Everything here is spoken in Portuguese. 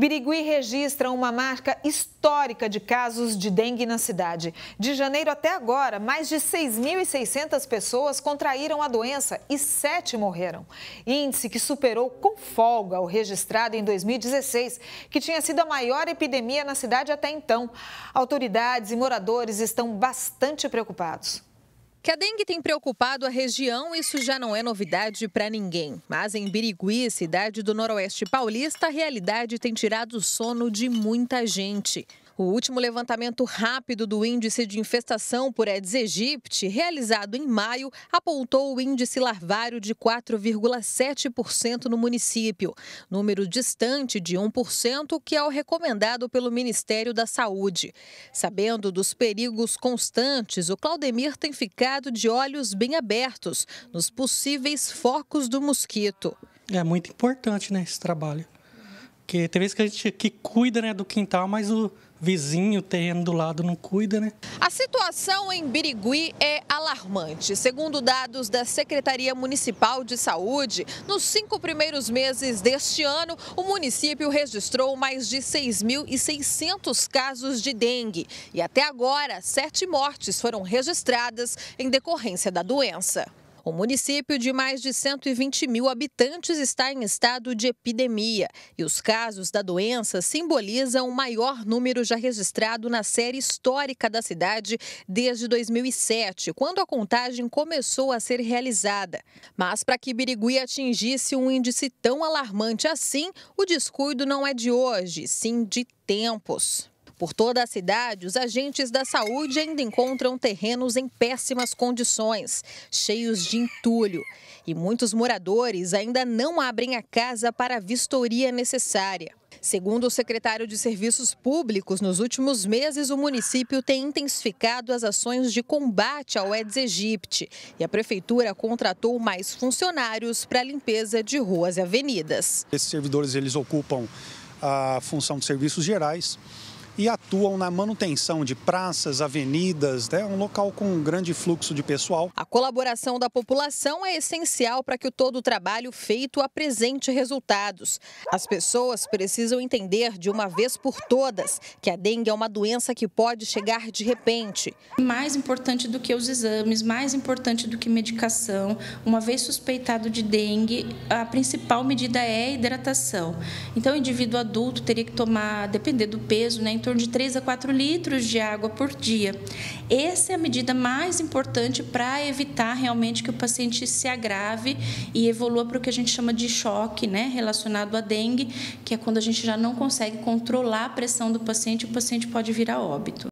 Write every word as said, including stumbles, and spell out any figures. Birigui registra uma marca histórica de casos de dengue na cidade. De janeiro até agora, mais de seis mil e seiscentas pessoas contraíram a doença e sete morreram. Índice que superou com folga o registrado em dois mil e dezesseis, que tinha sido a maior epidemia na cidade até então. Autoridades e moradores estão bastante preocupados. Que a dengue tem preocupado a região, isso já não é novidade para ninguém. Mas em Birigui, cidade do noroeste paulista, a realidade tem tirado o sono de muita gente. O último levantamento rápido do índice de infestação por Aedes aegypti, realizado em maio, apontou o índice larvário de quatro vírgula sete por cento no município, número distante de um por cento que é o recomendado pelo Ministério da Saúde. Sabendo dos perigos constantes, o Claudemir tem ficado de olhos bem abertos nos possíveis focos do mosquito. É muito importante, né, esse trabalho. Porque tem vezes que a gente que cuida, né, do quintal, mas o vizinho, o terreno do lado, não cuida, né? A situação em Birigui é alarmante. Segundo dados da Secretaria Municipal de Saúde, nos cinco primeiros meses deste ano, o município registrou mais de seis mil e seiscentos casos de dengue. E até agora, sete mortes foram registradas em decorrência da doença. O município de mais de cento e vinte mil habitantes está em estado de epidemia e os casos da doença simbolizam o maior número já registrado na série histórica da cidade desde dois mil e sete, quando a contagem começou a ser realizada. Mas para que Birigui atingisse um índice tão alarmante assim, o descuido não é de hoje, sim de tempos. Por toda a cidade, os agentes da saúde ainda encontram terrenos em péssimas condições, cheios de entulho. E muitos moradores ainda não abrem a casa para a vistoria necessária. Segundo o secretário de Serviços Públicos, nos últimos meses o município tem intensificado as ações de combate ao Aedes aegypti e a prefeitura contratou mais funcionários para a limpeza de ruas e avenidas. Esses servidores eles ocupam a função de serviços gerais e atuam na manutenção de praças, avenidas, né? Um local com um grande fluxo de pessoal. A colaboração da população é essencial para que todo o trabalho feito apresente resultados. As pessoas precisam entender de uma vez por todas que a dengue é uma doença que pode chegar de repente. Mais importante do que os exames, mais importante do que medicação, uma vez suspeitado de dengue, a principal medida é a hidratação. Então o indivíduo adulto teria que tomar, depender do peso, né, em torno de três a quatro litros de água por dia. Essa é a medida mais importante para evitar realmente que o paciente se agrave e evolua para o que a gente chama de choque, né, relacionado à dengue, que é quando a gente já não consegue controlar a pressão do paciente, o paciente pode vir a óbito.